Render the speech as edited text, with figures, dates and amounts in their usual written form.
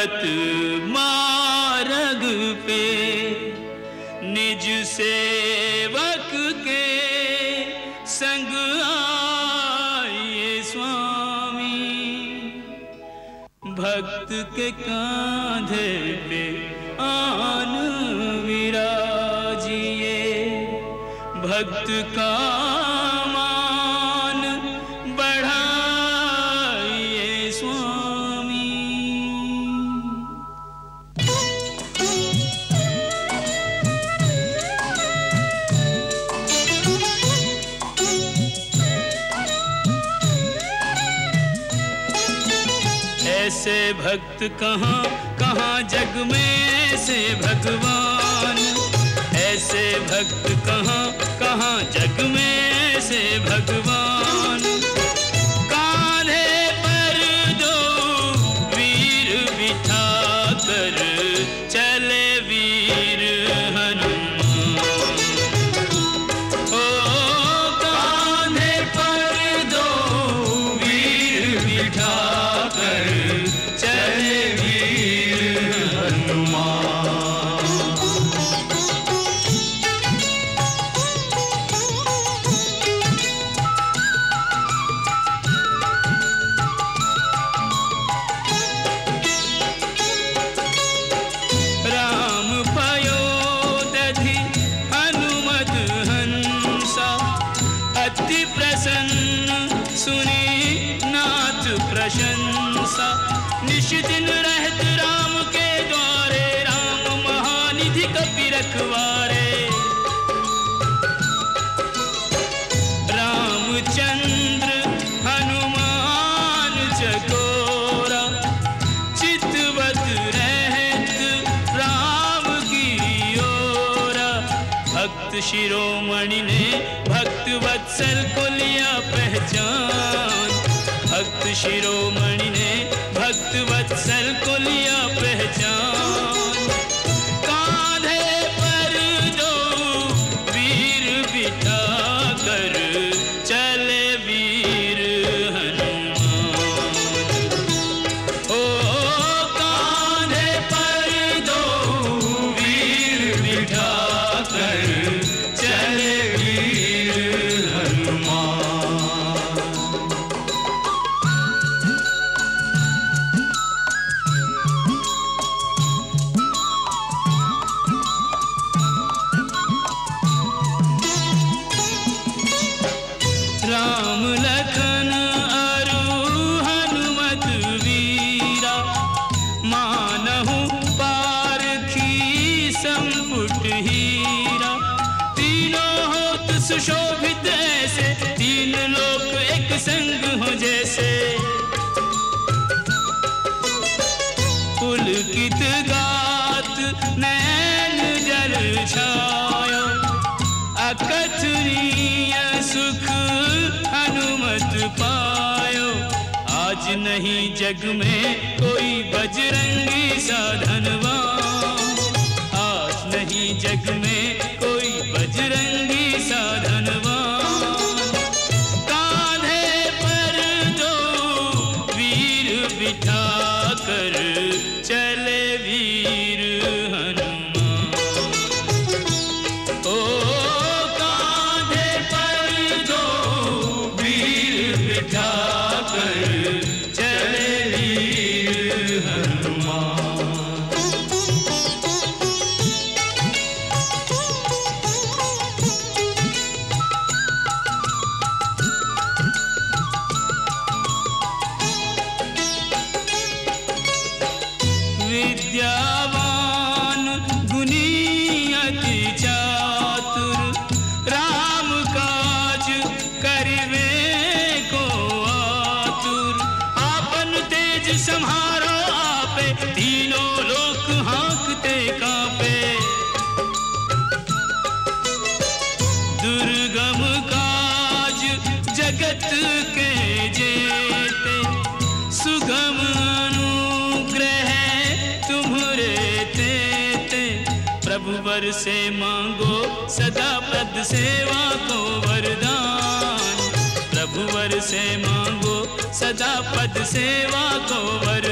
गत मार्ग पे निज सेवक के संग आए स्वामी। भक्त के कांधे पे आन विराजिए, भक्त का मान बढ़ाइए स्वामी। ऐसे भक्त कहाँ कहाँ जग में, ऐसे भगवान। ऐसे भक्त कहाँ कहाँ जग में, ऐसे भगवान। कांधे पर दो वीर बिठा कर चले वीर हनुमान। ओ कांधे पर दो वीर बिठा कर चले वीर हनुमान। प्रशंसा निश्चित रहत राम के द्वारे, राम महानिधि कपि रखवारे। रामचंद्र हनुमान चकोरा, चितवत रहत राम की ओरा। भक्त शिरोमणि ने भक्त वत्सल को लिया पहचान, भक्त शिरोमणि ने भक्त वत्सल को लिया पहचान। कांधे पर दो वीर बिठा कर चले वीर हनुमान। ओ कांधे पर दो वीर बिठा कर चले वीर हनुमान। राम लखन अरु हनुमत वीरा, मानहु पारखी संपुट हीरा। तीनों होत सुशोभित ऐसे, तीन लोक एक संग हो जैसे। पुलकित गात नैन जल छायो, अकथनीय सुख हनुमत पायो। आज नहीं जग में कोई बजरंगी साधनवान, आज नहीं जग में कोई बजरंगी साधनवान। कांधे पर दो वीर बिठा कर चले वीर हनुमान। ओ विद्यावान गुनी अति चातुर, राम काज करिवे को आतुर। आपन तेज संहारो आपे, तीनों लोक हाँकते कांपे। दुर्गम काज जगत के जेते, सुगम प्रभुवर से मांगो सदा पद सेवा को वरदान, प्रभुवर से मांगो सदा पद सेवा को वरदान।